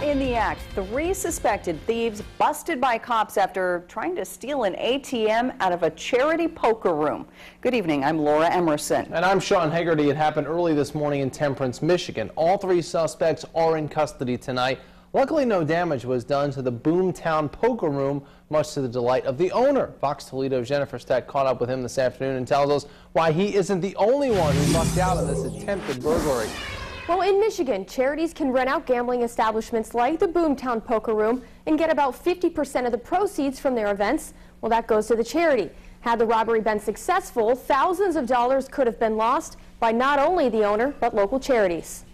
Not in the act. Three suspected thieves busted by cops after trying to steal an ATM out of a charity poker room. Good evening. I'm Laura Emerson. And I'm Sean Hegarty. It happened early this morning in Temperance, Michigan. All three suspects are in custody tonight. Luckily, no damage was done to the Boomtown Poker Room, much to the delight of the owner. Fox Toledo's Jennifer Steck caught up with him this afternoon and tells us why he isn't the only one who lucked out of this attempted burglary. Well, in Michigan, charities can rent out gambling establishments like the Boomtown Poker Room and get about 50% of the proceeds from their events. Well, that goes to the charity. Had the robbery been successful, thousands of dollars could have been lost by not only the owner, but local charities.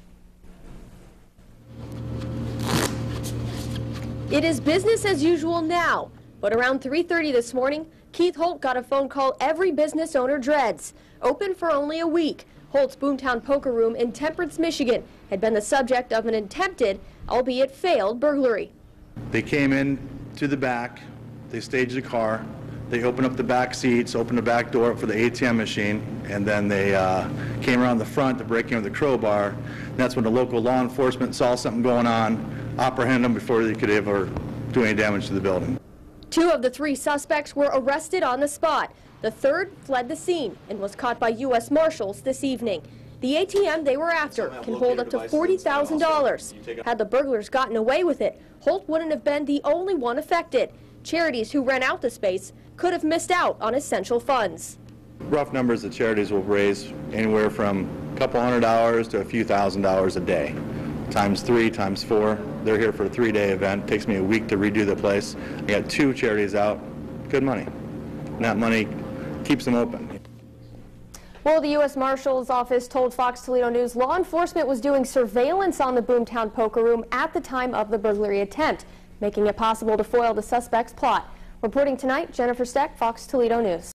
It is business as usual now, but around 3:30 this morning, Keith Holt got a phone call every business owner dreads. Open for only a week, Holt's Boomtown Poker Room in Temperance, Michigan had been the subject of an attempted, albeit failed, burglary. They came in to the back, they staged the car, they opened up the back seats, opened the back door for the ATM machine, and then they came around the front to break in with a crowbar. And that's when the local law enforcement saw something going on, apprehend them before they could ever do any damage to the building. Two of the three suspects were arrested on the spot. The third fled the scene and was caught by U.S. Marshals this evening. The ATM they were after can hold up to $40,000. Had the burglars gotten away with it, Holt wouldn't have been the only one affected. Charities who rent out the space could have missed out on essential funds. Rough numbers that charities will raise anywhere from a couple $100 to a few $1,000 a day. Times three, times four. They're here for a three-day event. It takes me a week to redo the place. I got two charities out. Good money. And that money keeps them open. Well, the U.S. Marshals Office told Fox Toledo News law enforcement was doing surveillance on the Boomtown Poker Room at the time of the burglary attempt, making it possible to foil the suspect's plot. Reporting tonight, Jennifer Steck, Fox Toledo News.